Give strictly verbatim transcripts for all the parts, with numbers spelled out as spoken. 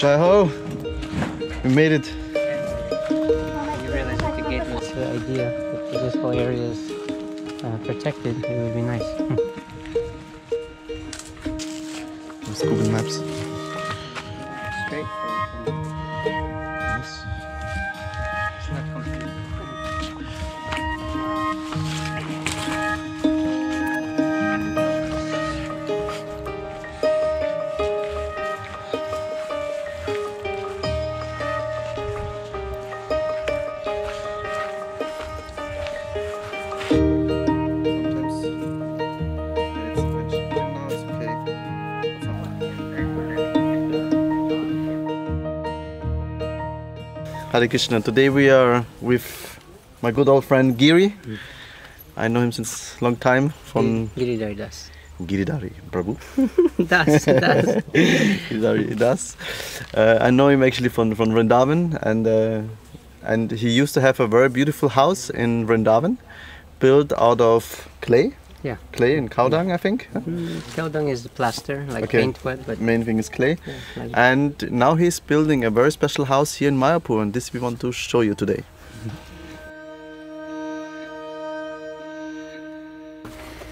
Jai Ho! We made it. You realize that the gate was the idea that this whole area is uh, protected, it would be nice. Let's go with maps. Straight. Yes. It's not complete. Hare Krishna. Today we are with my good old friend Giri. Mm. I know him since a long time from Giridhari Das. Giridhari Prabhu. Das, Das. Giridhari Das. Uh, I know him actually from, from Vrindavan, and uh, and he used to have a very beautiful house in Vrindavan, built out of clay. Yeah. Clay and cow dung, I think. Mm, cow dung is the plaster, like okay. paint wet, but main thing is clay. Yeah, like and now he's building a very special house here in Mayapur, and this we want to show you today.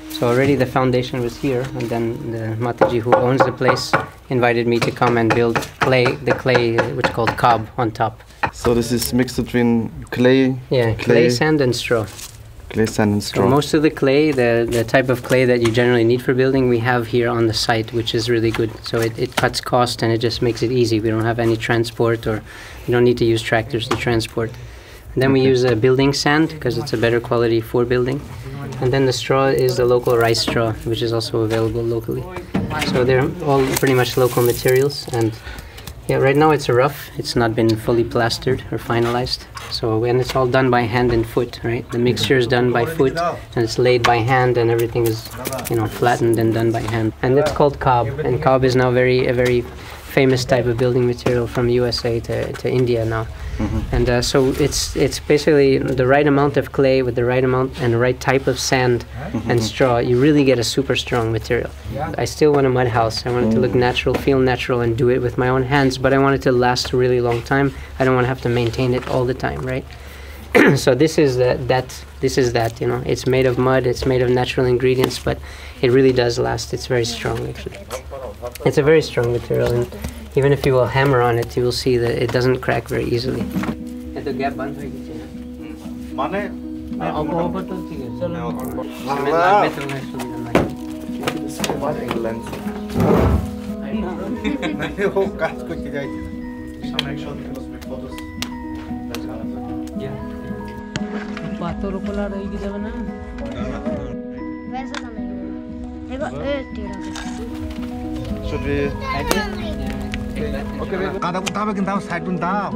So already the foundation was here, and then the Mataji who owns the place invited me to come and build clay, the clay which is called cob on top. So this is mixed between clay, yeah, clay, clay sand and straw. Clay, sand and straw. So most of the clay, the, the type of clay that you generally need for building, we have here on the site, which is really good. So it, it cuts cost and it just makes it easy. We don't have any transport, or you don't need to use tractors to transport. And then okay. we use a building sand because it's a better quality for building. And then the straw is the local rice straw, which is also available locally. So they're all pretty much local materials. And yeah, right now it's rough. It's not been fully plastered or finalized. So, and it's all done by hand and foot, right? The mixture is done by foot, and it's laid by hand, and everything is, you know, flattened and done by hand. And that's called cob. And cob is now very a very famous type of building material from U S A to, to India now. Mm-hmm. And uh, so it's it's basically the right amount of clay with the right amount and the right type of sand mm-hmm. and straw. You really get a super strong material. Yeah. I still want a mud house. I want it to look natural, feel natural, and do it with my own hands, but I want it to last a really long time. I don't want to have to maintain it all the time, right? So this is the, that, this is that, you know. It's made of mud, it's made of natural ingredients, but it really does last. It's very strong, actually. It's a very strong material, and even if you will hammer on it, you will see that it doesn't crack very easily. Should we? I did. Okay, wait. Kada ko tawa kintaw side dun taw.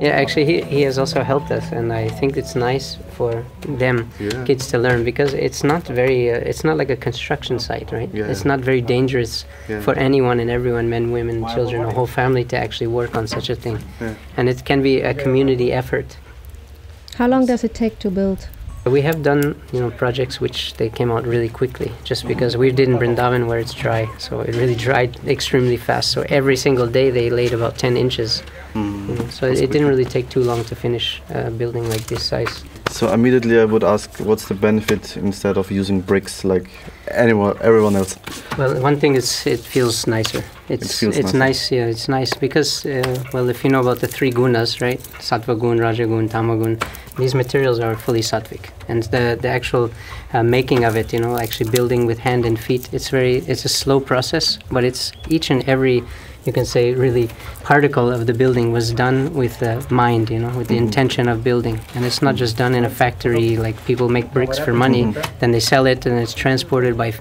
Yeah, actually, he he has also helped us, and I think it's nice for them yeah. kids to learn, because it's not very, uh, it's not like a construction site, right? Yeah. It's not very dangerous yeah. for anyone and everyone, men, women, children, a whole family to actually work on such a thing, yeah. and it can be a community effort. How long does it take to build? We have done, you know, projects which they came out really quickly, just because we did in Vrindavan where it's dry, so it really dried extremely fast. So every single day they laid about ten inches, mm, you know, so it, it didn't really take too long to finish a building like this size. So immediately I would ask, what's the benefit instead of using bricks like anyone, everyone else? Well, one thing is it feels nicer. It's it feels it's nice. nice, yeah, it's nice because uh, well, if you know about the three gunas, right? Sattva gun, Raja gun, Tama gun. These materials are fully sattvic, and the the actual uh, making of it, you know, actually building with hand and feet, it's very it's a slow process, but it's each and every, you can say, really particle of the building was done with the mind, you know, with the mm-hmm. intention of building. And it's not just done in a factory, like people make bricks for money, mm-hmm. then they sell it, and it's transported by f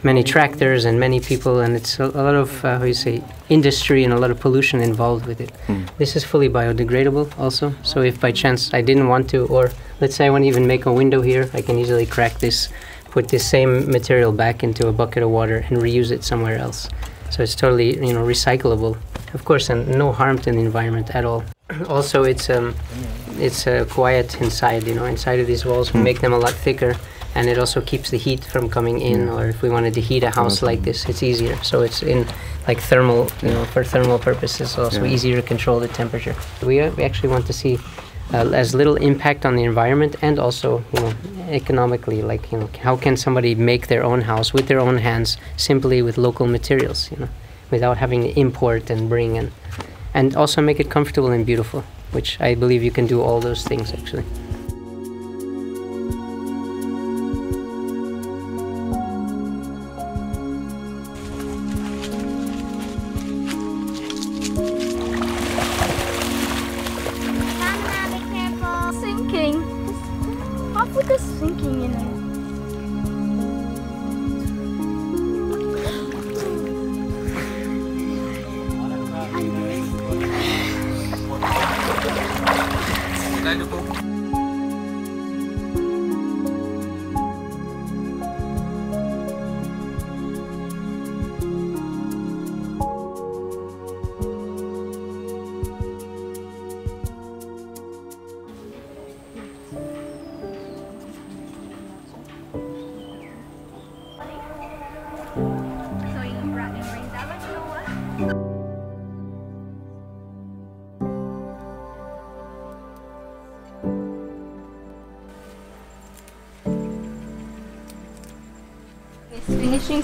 many tractors and many people, and it's a, a lot of, uh, how you say, industry and a lot of pollution involved with it. Mm. This is fully biodegradable also, so if by chance I didn't want to, or let's say I want to even make a window here, I can easily crack this, put this same material back into a bucket of water and reuse it somewhere else. So it's totally, you know, recyclable, of course, and no harm to the environment at all. Also, it's um, it's uh, quiet inside, you know, inside of these walls. We make them a lot thicker, and it also keeps the heat from coming in. Yeah. Or if we wanted to heat a house like this, it's easier. So it's in like thermal, you know, for thermal purposes, also yeah. easier to control the temperature. We, uh, we actually want to see uh, as little impact on the environment, and also, you know, economically, like, you know, how can somebody make their own house with their own hands, simply with local materials, you know, without having to import and bring and and also make it comfortable and beautiful, which I believe you can do all those things actually.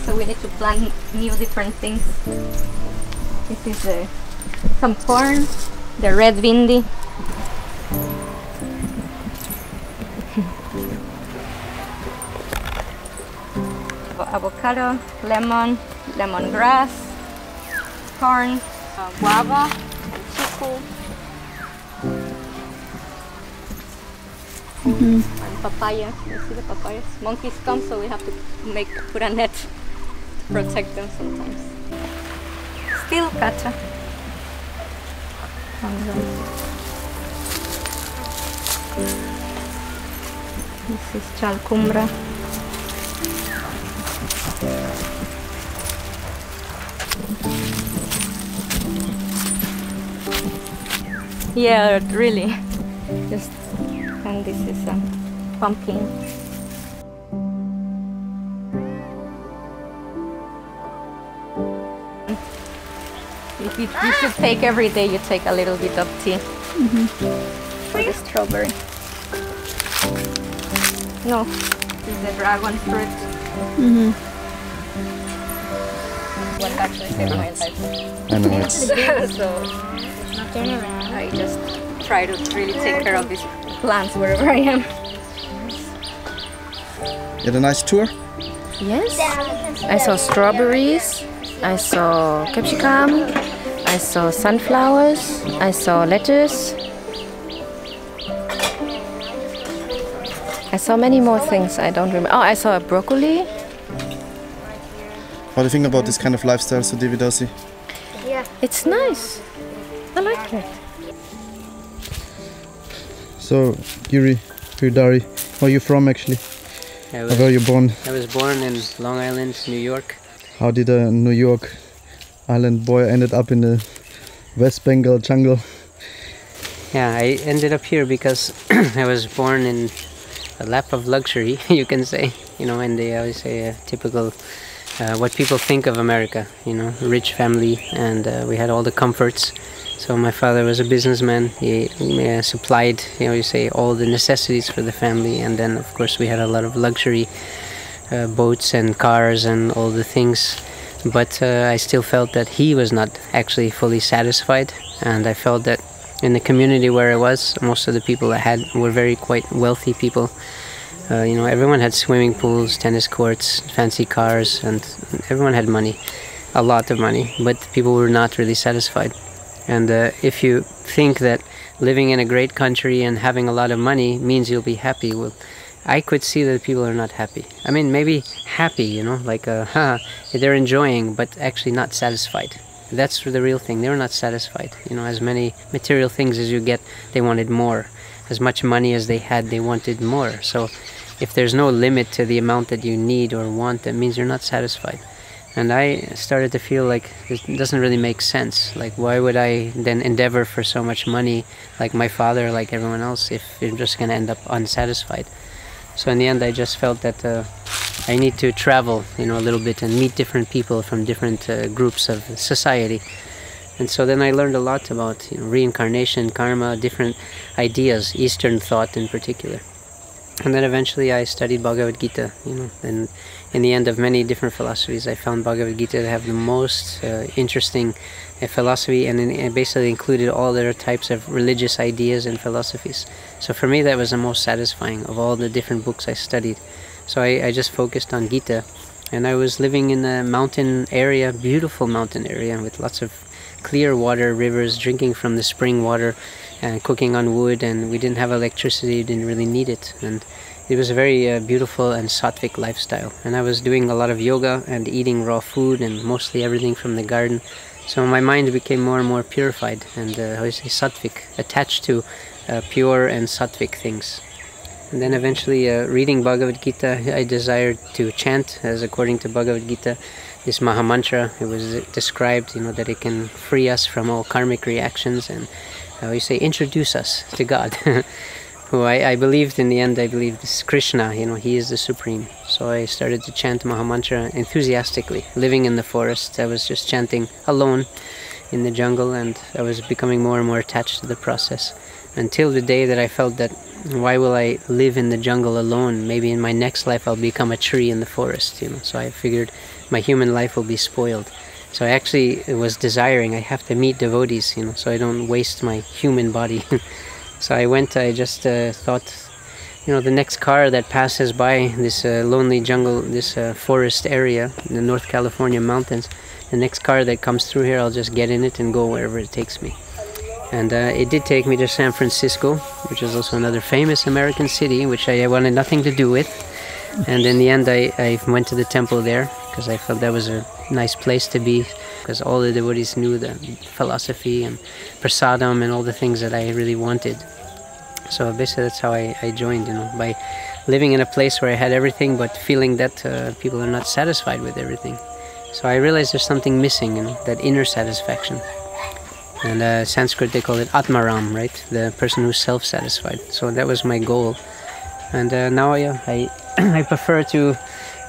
So we need to plant new different things. This is uh, some corn, the red bindi. Avocado, lemon, lemongrass, corn, uh, guava, and chiku. Mm-hmm. And papaya. You see the papayas? Monkeys come, so we have to make put a net to protect them sometimes. Still cacha. And, um, this is chalcumbra. Yeah, really. Just. And this is a pumpkin. If you, you should take every day, you take a little bit of tea. Mm-hmm. For the strawberry. No, this is the dragon fruit. Mm-hmm. What actually saved my life. I know it's so turn around. I just try to really take care of this. Plants wherever I am. You had a nice tour? Yes. I saw strawberries, I saw capsicum, I saw sunflowers, I saw lettuce. I saw many more things I don't remember. Oh, I saw a broccoli. What do you think about this kind of lifestyle, Sudevi Dasi? Yeah. It's nice. I like it. So, Giri, Giridhari, where are you from actually? Was, where are you born? I was born in Long Island, New York. How did a New York island boy ended up in the West Bengal jungle? Yeah, I ended up here because I was born in a lap of luxury, you can say. You know, and they always say a typical, uh, what people think of America, you know, rich family, and uh, we had all the comforts. So my father was a businessman. He uh, supplied, you know, you say, all the necessities for the family, and then of course we had a lot of luxury uh, boats and cars and all the things. But uh, I still felt that he was not actually fully satisfied, and I felt that in the community where I was, most of the people I had were very quite wealthy people. Uh, you know, everyone had swimming pools, tennis courts, fancy cars, and everyone had money, a lot of money. But people were not really satisfied. And uh, if you think that living in a great country and having a lot of money means you'll be happy, well, I could see that people are not happy. I mean, maybe happy, you know, like, uh, haha, they're enjoying, but actually not satisfied. That's the real thing. They're not satisfied. You know, as many material things as you get, they wanted more. As much money as they had, they wanted more. So if there's no limit to the amount that you need or want, that means you're not satisfied. And I started to feel like it doesn't really make sense. Like, why would I then endeavor for so much money, like my father, like everyone else, if you're just going to end up unsatisfied? So in the end I just felt that uh, I need to travel, you know, a little bit and meet different people from different uh, groups of society. And so then I learned a lot about, you know, reincarnation, karma, different ideas, Eastern thought in particular. And then eventually I studied Bhagavad Gita, you know, and in the end of many different philosophies, I found Bhagavad Gita to have the most uh, interesting uh, philosophy, and it basically included all their types of religious ideas and philosophies. So for me, that was the most satisfying of all the different books I studied. So I, I just focused on Gita, and I was living in a mountain area, beautiful mountain area, with lots of clear water, rivers, drinking from the spring water, and cooking on wood, and we didn't have electricity, didn't really need it, and it was a very uh, beautiful and sattvic lifestyle. And I was doing a lot of yoga and eating raw food and mostly everything from the garden, so my mind became more and more purified and uh, how you say, sattvic, attached to uh, pure and sattvic things. And then eventually uh, reading Bhagavad Gita, I desired to chant, as according to Bhagavad Gita, this Mahamantra. It was described, you know, that it can free us from all karmic reactions and, how you say, introduce us to God, who I, I believed in the end, I believed is Krishna, you know, He is the Supreme. So I started to chant Mahamantra enthusiastically, living in the forest. I was just chanting alone in the jungle, and I was becoming more and more attached to the process. Until the day that I felt that, why will I live in the jungle alone? Maybe in my next life I'll become a tree in the forest, you know. So I figured my human life will be spoiled. So I actually was desiring, I have to meet devotees, you know, so I don't waste my human body. So I went, I just uh, thought, you know, the next car that passes by this uh, lonely jungle, this uh, forest area, in the North California mountains, the next car that comes through here, I'll just get in it and go wherever it takes me. And uh, it did take me to San Francisco, which is also another famous American city, which I wanted nothing to do with. And in the end, I, I went to the temple there, because I felt that was a nice place to be, because all the devotees knew the philosophy and prasadam and all the things that I really wanted. So basically that's how I, I joined, you know, by living in a place where I had everything, but feeling that uh, people are not satisfied with everything. So I realized there's something missing, you know, that inner satisfaction. And uh, Sanskrit, they call it Atmaram, right? The person who's self-satisfied. So that was my goal. And uh, now yeah, I, I prefer to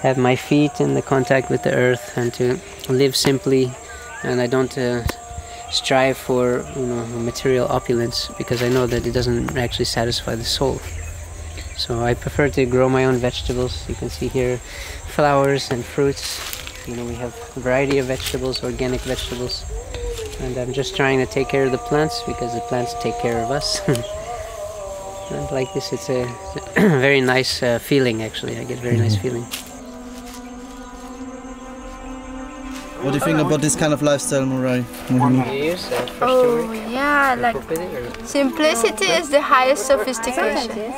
have my feet in the contact with the earth and to live simply. And I don't uh, strive for, you know, material opulence, because I know that it doesn't actually satisfy the soul. So I prefer to grow my own vegetables. You can see here flowers and fruits. You know, we have a variety of vegetables, organic vegetables. And I'm just trying to take care of the plants, because the plants take care of us. And like this, it's a very nice uh, feeling, actually. I get a very nice feeling. What do you think about this kind of lifestyle, Murai? Mm-hmm. Oh, yeah, like simplicity is the highest sophistication.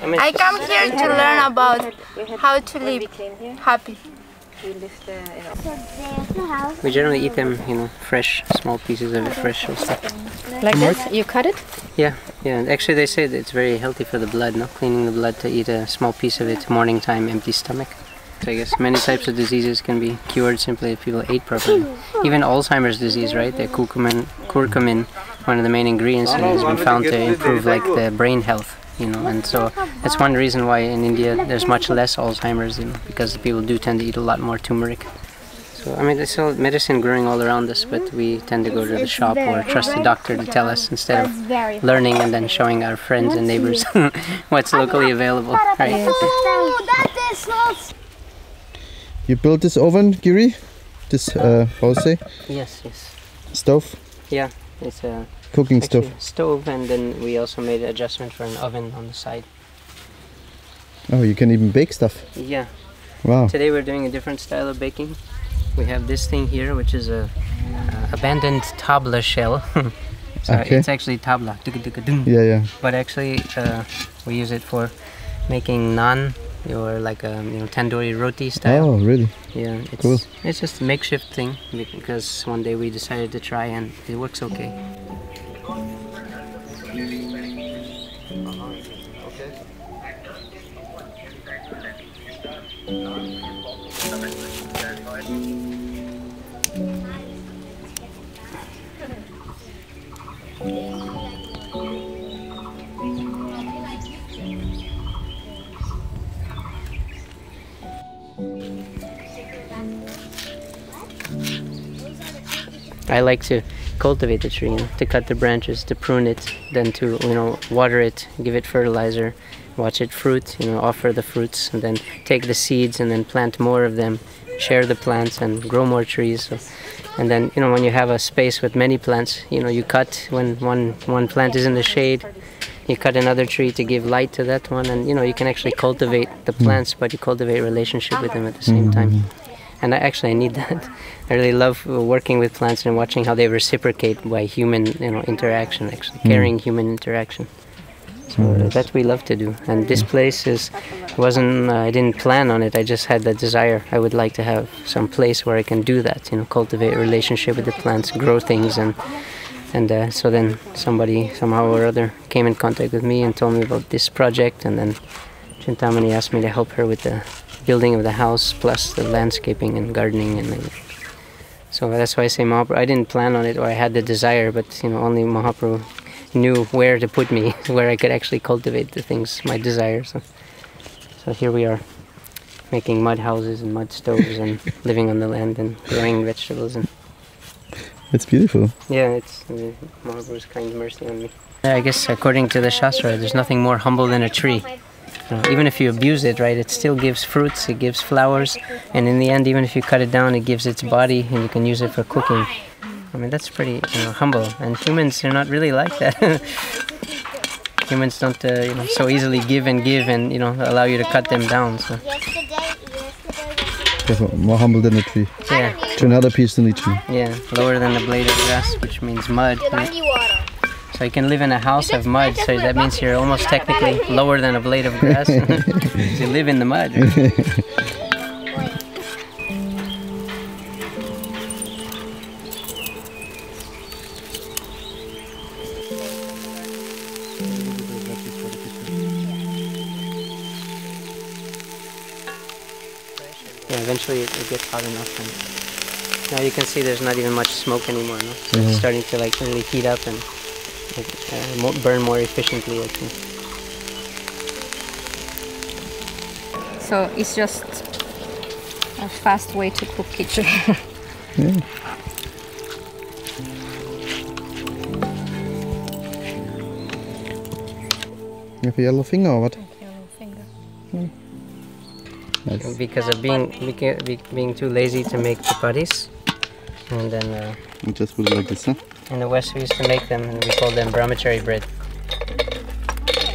I come here to learn about how to live happy. We generally eat them, you know, fresh, small pieces of it, fresh and stuff. Like this? You cut it? Yeah, yeah. Actually, they say that it's very healthy for the blood, no? Cleaning the blood, to eat a small piece of it morning time, empty stomach. So I guess many types of diseases can be cured simply if people ate properly. Even Alzheimer's disease, right? The curcumin, curcumin, one of the main ingredients, and has been found to improve, like, the brain health. You know, and so that's one reason why in India there's much less Alzheimer's, you know, because people do tend to eat a lot more turmeric. So, I mean, there's still medicine growing all around us, but we tend to go to the shop or trust the doctor to tell us, instead of learning and then showing our friends and neighbors what's locally available. Right. You built this oven, Giri? This, uh, how to say? Yes, yes. Stove? Yeah, it's a... Uh, cooking stove. Stove, and then we also made an adjustment for an oven on the side. Oh, you can even bake stuff. Yeah. Wow. Today we're doing a different style of baking. We have this thing here, which is a uh, abandoned tabla shell. So okay. It's actually tabla. Yeah, yeah. But actually, uh, we use it for making naan, or like a, you know, tandoori roti style. Oh, really? Yeah, it's cool. It's just a makeshift thing, because one day we decided to try, and it works okay. I like to cultivate the tree, you know, to cut the branches, to prune it, then to, you know, water it, give it fertilizer, watch it fruit, you know, offer the fruits, and then take the seeds and then plant more of them, share the plants and grow more trees. So, and then, you know, when you have a space with many plants, you know, you cut when one, one plant is in the shade, you cut another tree to give light to that one, and, you know, you can actually cultivate the plants, but you cultivate relationship with them at the same time. And I actually I need that. I really love working with plants and watching how they reciprocate by human, you know, interaction, actually, caring human interaction. So that we love to do. And this place is wasn't uh, I didn't plan on it. I just had the desire. I would like to have some place where I can do that, you know, cultivate a relationship with the plants, grow things, and and uh, so then somebody somehow or other came in contact with me and told me about this project, and then Chintamani asked me to help her with the building of the house plus the landscaping and gardening. And then, so that's why I say Mahaprabhu. I didn't plan on it, or I had the desire, but, you know, only Mahaprabhu knew where to put me, where I could actually cultivate the things, my desires. So, so here we are, making mud houses and mud stoves and living on the land and growing vegetables. And it's beautiful. Yeah, it's uh, Mahaprabhu's kind mercy on me. I guess according to the Shastra, there's nothing more humble than a tree. You know, even if you abuse it, right, it still gives fruits, it gives flowers, and in the end, even if you cut it down, it gives its body, and you can use it for cooking. I mean, that's pretty, you know, humble. And humans, they're not really like that. Humans don't, uh, you know, so easily give and give and, you know, allow you to cut them down. So. More humble than a tree. Yeah. To another piece than a tree. Yeah, lower than the blade of grass, which means mud. Right? So you can live in a house of mud, so that means you're almost technically lower than a blade of grass. You live in the mud. Yeah, eventually it, it gets hot enough, and now you can see there's not even much smoke anymore, no? So mm-hmm. It's starting to like really heat up and Uh, more, burn more efficiently, I think. So it's just a fast way to cook kitchen. Yeah. You have a yellow finger or what? Yellow finger. Mm. Nice. Because of being being too lazy to make chapatis, and then. Uh, you just put it like this, huh? In the West, we used to make them, and we called them brahmachari bread.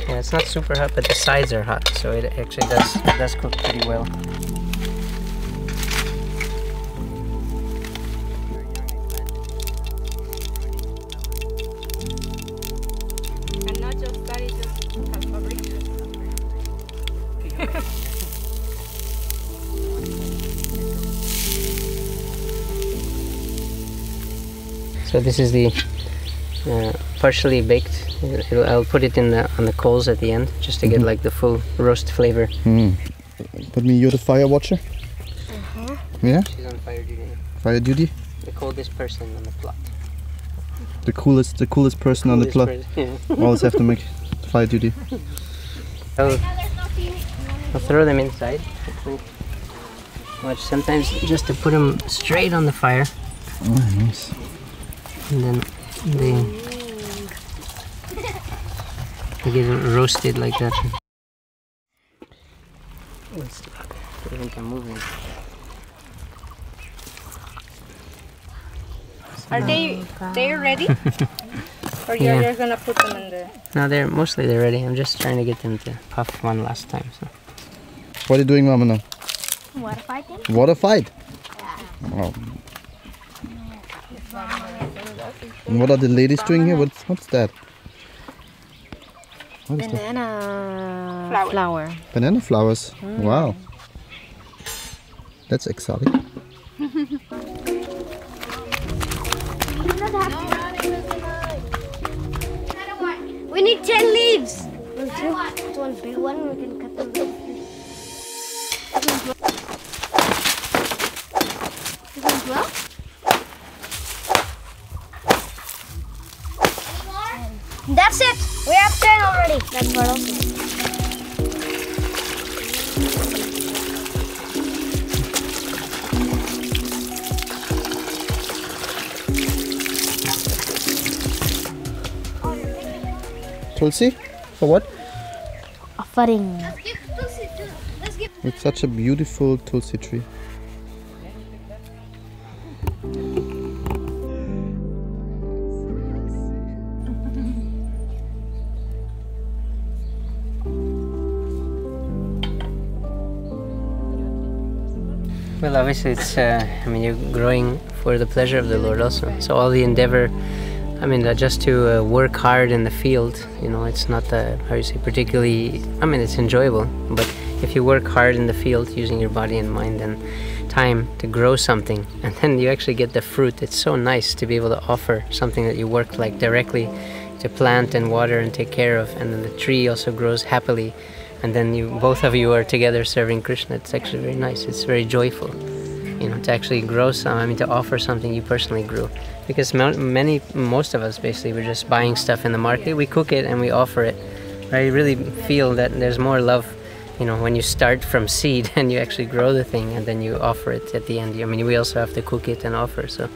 Yeah, it's not super hot, but the sides are hot, so it actually does, does cook pretty well. And not just that, it just has fabric. So this is the uh, partially baked. It'll, I'll put it in the, on the coals at the end, just to mm-hmm. get like the full roast flavor. Mm. That means you're the fire watcher? Uh-huh. Yeah? She's on fire duty. Fire duty? The coldest person on the plot. The coolest, the coolest person the coolest on the plot? Per yeah. Always have to make fire duty. I'll, I'll throw them inside. Watch, sometimes just to put them straight on the fire. Oh, nice. And then they, they get it roasted like that. It's stuck. I think I'm moving. Are they they ready? Or you're yeah. just gonna put them in the? No, they're mostly they're ready. I'm just trying to get them to puff one last time. So. What are you doing, Mama? Now? Water fighting. Water fight. Yeah. Oh. And what are the ladies doing here? What's, what's that? What is Banana that? Flower. flower. Banana flowers. Mm. Wow. That's exotic. We need ten leaves. We'll take one big one. We can cut them off. This one's well. That's it! We have ten already! That's what else. Mm-hmm. Tulsi? For what? Offering. It's such a beautiful Tulsi tree. Well, obviously, it's, uh, I mean, you're growing for the pleasure of the Lord also. So all the endeavor, I mean, uh, just to uh, work hard in the field, you know, it's not, uh, how you say, particularly, I mean, it's enjoyable. But if you work hard in the field, using your body and mind and time to grow something, and then you actually get the fruit, it's so nice to be able to offer something that you worked like directly to plant and water and take care of. And then the tree also grows happily. And then you, both of you are together serving Krishna. It's actually very nice. It's very joyful, you know, to actually grow some, I mean, to offer something you personally grew. Because many, most of us basically, we're just buying stuff in the market. We cook it and we offer it. I really feel that there's more love, you know, when you start from seed and you actually grow the thing and then you offer it at the end. I mean, we also have to cook it and offer. So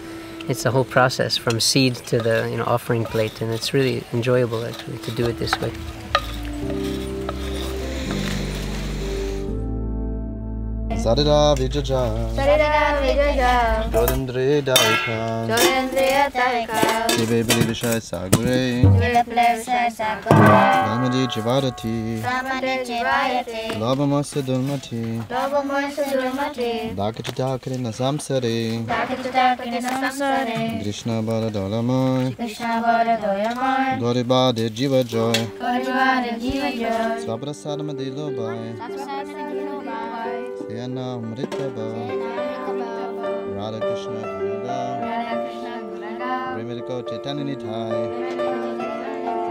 it's the whole process from seed to the, you know, offering plate. And it's really enjoyable actually to do it this way. Sarada Vijaja, Sarada Vijaja, Jodendri Daika, Jodendri Daika, Nibibili Vishai Sagre, Nibibili Vishai Sagre, Ramadi Jivadati, Ramadi Jivadati, Labamasa Durmati, Labamasa Durmati, Dakati Dakari Nasamsari, Dakati Dakari Nasamsari, Krishna Baladolamai, Krishna Baladolamai, Goriba de Jivajoy, Goriba de Jivajoy, Sabrasadama de Lobai, Sabrasadama de Lobai. Radha Krishna Guranga, Brahmiko Chaitanya Nithai,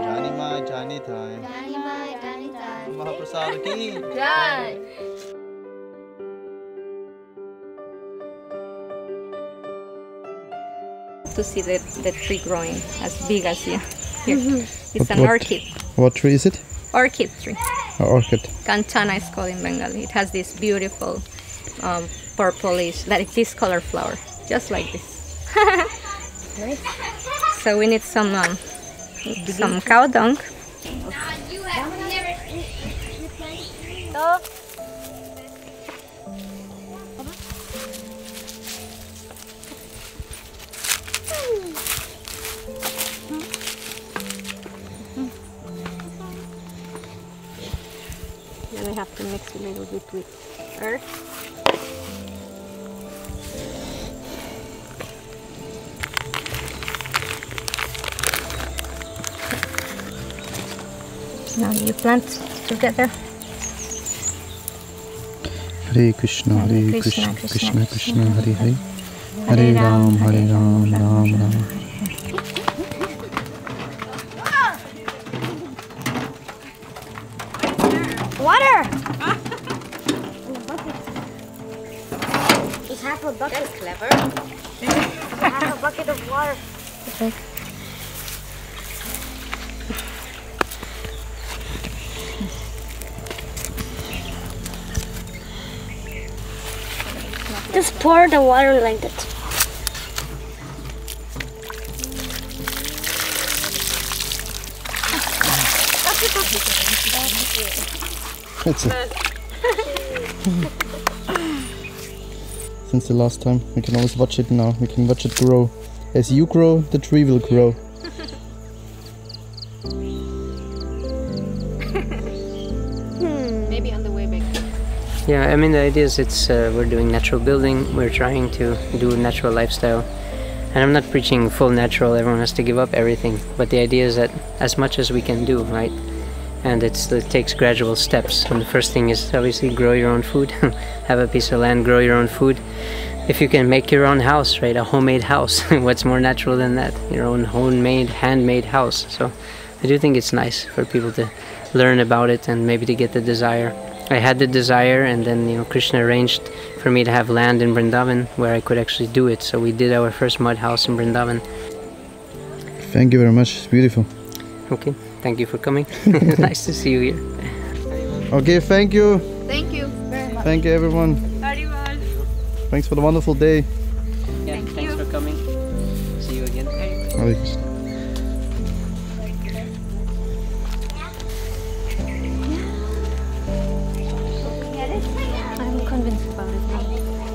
Janimai Janithai, Mahaprasad Ki Jai. To see the, the tree growing as big as here. here. Mm-hmm. It's an what, orchid. What tree is it? Orchid tree. Orchid. Kantana is called in Bengali. It has this beautiful um, purplish, like this color flower, just like this. Right. So we need some um, some cow dung. We have to mix a little bit with earth. Now you plant together. Hare Krishna, Hare Krishna, Krishna Krishna, Hare Hare, Hare Ram, Hare Ram, Ram Ram. Just pour the water like that. That's it. Since the last time, we can always watch it now. We can watch it grow. As you grow, the tree will grow. Yeah, I mean the idea is it's uh, we're doing natural building, we're trying to do natural lifestyle, and I'm not preaching full natural, everyone has to give up everything, but the idea is that as much as we can do, right? And it's, it takes gradual steps, and the first thing is obviously grow your own food, have a piece of land, grow your own food. If you can make your own house, right, a homemade house, what's more natural than that? Your own homemade, handmade house. So I do think it's nice for people to learn about it and maybe to get the desire. I had the desire, and then, you know, Krishna arranged for me to have land in Vrindavan where I could actually do it. So we did our first mud house in Vrindavan. Thank you very much. It's beautiful. Okay. Thank you for coming. Nice to see you here. Okay. Thank you. Thank you very much. Thank you, everyone. Very much. Thanks for the wonderful day. Yeah, thank thanks you. for coming. See you again. Hare Krishna. I'm convinced about it now.